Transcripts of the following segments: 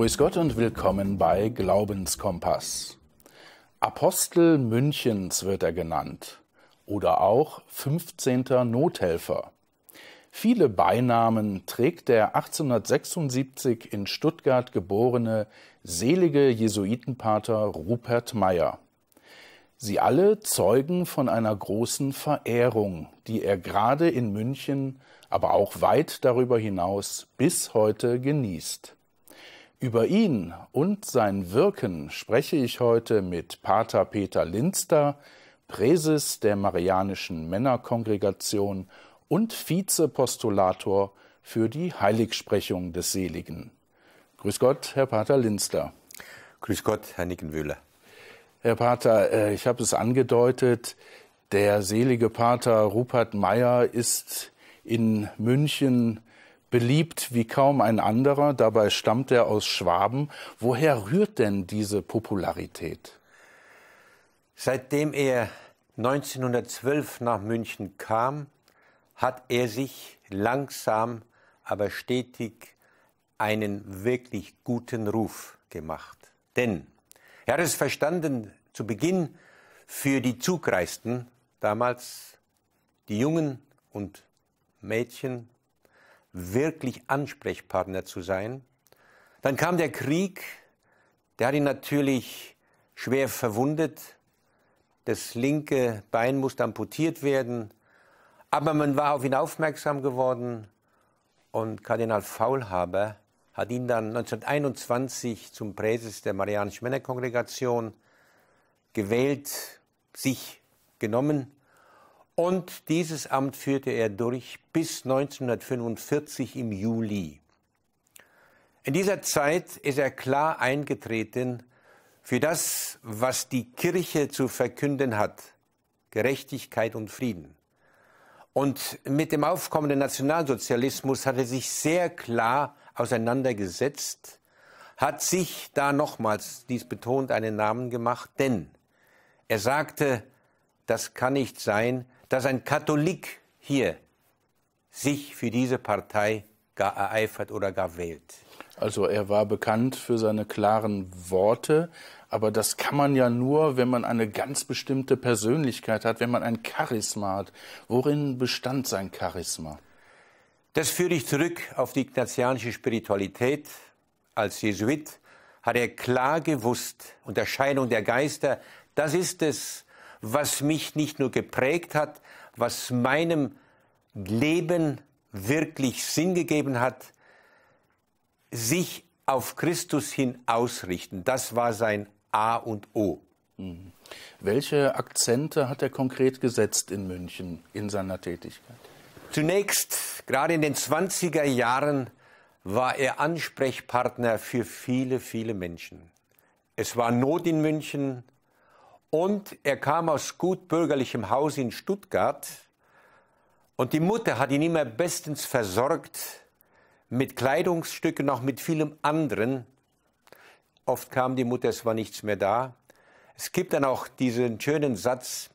Grüß Gott und willkommen bei Glaubenskompass. Apostel Münchens wird er genannt oder auch 15. Nothelfer. Viele Beinamen trägt der 1876 in Stuttgart geborene selige Jesuitenpater Rupert Mayer. Sie alle zeugen von einer großen Verehrung, die er gerade in München, aber auch weit darüber hinaus bis heute genießt. Über ihn und sein Wirken spreche ich heute mit Pater Peter Linster, Präses der Marianischen Männerkongregation und Vizepostulator für die Heiligsprechung des Seligen. Grüß Gott, Herr Pater Linster. Grüß Gott, Herr Niggewöhner. Herr Pater, ich habe es angedeutet, der selige Pater Rupert Mayer ist in München beliebt wie kaum ein anderer. Dabei stammt er aus Schwaben. Woher rührt denn diese Popularität? Seitdem er 1912 nach München kam, hat er sich langsam, aber stetig einen wirklich guten Ruf gemacht. Denn er hat es verstanden, zu Beginn für die Zugreisten, damals die Jungen und Mädchen, wirklich Ansprechpartner zu sein. Dann kam der Krieg, der hat ihn natürlich schwer verwundet. Das linke Bein musste amputiert werden. Aber man war auf ihn aufmerksam geworden und Kardinal Faulhaber hat ihn dann 1921 zum Präses der Marianischen Männerkongregation gewählt, sich genommen, und dieses Amt führte er durch bis 1945 im Juli. In dieser Zeit ist er klar eingetreten für das, was die Kirche zu verkünden hat: Gerechtigkeit und Frieden. Und mit dem aufkommenden Nationalsozialismus hat er sich sehr klar auseinandergesetzt, hat sich da nochmals, dies betont, einen Namen gemacht, denn er sagte, das kann nicht sein, dass ein Katholik hier sich für diese Partei gar ereifert oder gar wählt. Also er war bekannt für seine klaren Worte, aber das kann man ja nur, wenn man eine ganz bestimmte Persönlichkeit hat, wenn man ein Charisma hat. Worin bestand sein Charisma? Das führt dich zurück auf die ignatianische Spiritualität. Als Jesuit hat er klar gewusst, Unterscheidung der Geister, das ist es, was mich nicht nur geprägt hat, was meinem Leben wirklich Sinn gegeben hat, sich auf Christus hin ausrichten. Das war sein A und O. Mhm. Welche Akzente hat er konkret gesetzt in München in seiner Tätigkeit? Zunächst, gerade in den 20er Jahren, war er Ansprechpartner für viele, viele Menschen. Es war Not in München und er kam aus gut bürgerlichem Haus in Stuttgart und die Mutter hat ihn immer bestens versorgt, mit Kleidungsstücken, auch mit vielem anderen. Oft kam die Mutter, es war nichts mehr da. Es gibt dann auch diesen schönen Satz,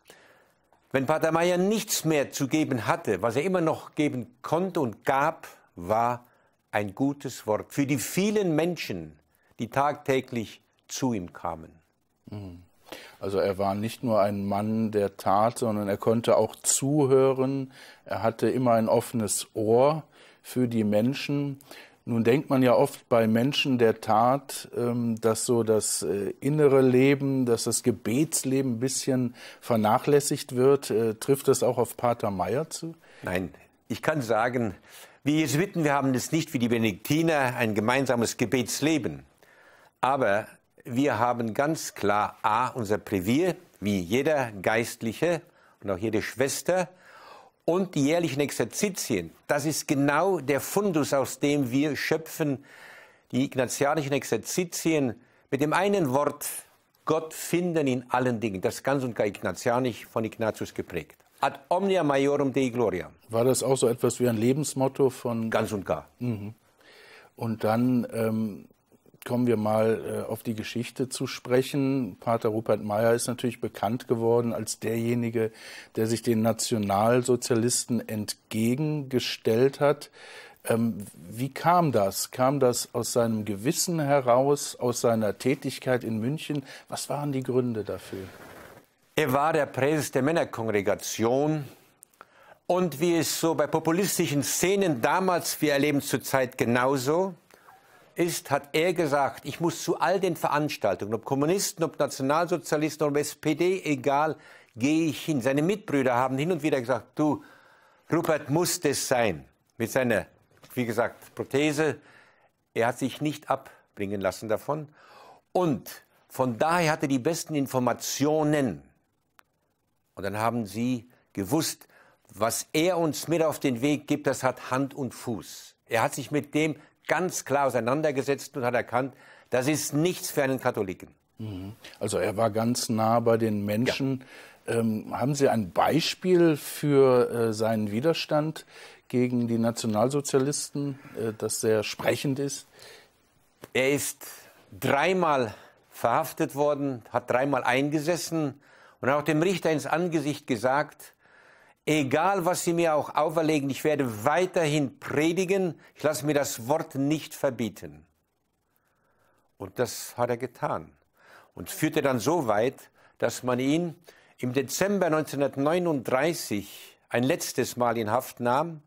wenn Pater Mayer nichts mehr zu geben hatte, was er immer noch geben konnte und gab, war ein gutes Wort für die vielen Menschen, die tagtäglich zu ihm kamen. Also er war nicht nur ein Mann der Tat, sondern er konnte auch zuhören. Er hatte immer ein offenes Ohr für die Menschen. Nun denkt man ja oft bei Menschen der Tat, dass so das innere Leben, dass das Gebetsleben ein bisschen vernachlässigt wird. Trifft das auch auf Pater Mayer zu? Nein, ich kann sagen, wir Jesuiten, wir haben es nicht wie die Benediktiner, ein gemeinsames Gebetsleben. Aber wir haben ganz klar A, unser Brevier, wie jeder Geistliche und auch jede Schwester, und die jährlichen Exerzitien, das ist genau der Fundus, aus dem wir schöpfen, die ignatianischen Exerzitien, mit dem einen Wort Gott finden in allen Dingen. Das ganz und gar ignatianisch, von Ignatius geprägt. Ad omnia maiorum Dei gloria. War das auch so etwas wie ein Lebensmotto von... Ganz und gar. Mhm. Und dann kommen wir mal auf die Geschichte zu sprechen. Pater Rupert Mayer ist natürlich bekannt geworden als derjenige, der sich den Nationalsozialisten entgegengestellt hat. Wie kam das? Kam das aus seinem Gewissen heraus, aus seiner Tätigkeit in München? Was waren die Gründe dafür? Er war der Präses der Männerkongregation. Und wie es so bei populistischen Szenen damals, wir erleben es zur Zeit genauso, ist, hat er gesagt, ich muss zu all den Veranstaltungen, ob Kommunisten, ob Nationalsozialisten, ob SPD, egal, gehe ich hin. Seine Mitbrüder haben hin und wieder gesagt, du, Rupert muss das sein. Mit seiner, wie gesagt, Prothese, er hat sich nicht abbringen lassen davon. Und von daher hatte er die besten Informationen. Und dann haben sie gewusst, was er uns mit auf den Weg gibt, das hat Hand und Fuß. Er hat sich mit dem ganz klar auseinandergesetzt und hat erkannt, das ist nichts für einen Katholiken. Also er war ganz nah bei den Menschen. Ja. Haben Sie ein Beispiel für seinen Widerstand gegen die Nationalsozialisten, das sehr sprechend ist? Er ist dreimal verhaftet worden, hat dreimal eingesessen und hat auch dem Richter ins Angesicht gesagt, egal, was Sie mir auch auferlegen, ich werde weiterhin predigen. Ich lasse mir das Wort nicht verbieten. Und das hat er getan. Und führte dann so weit, dass man ihn im Dezember 1939 ein letztes Mal in Haft nahm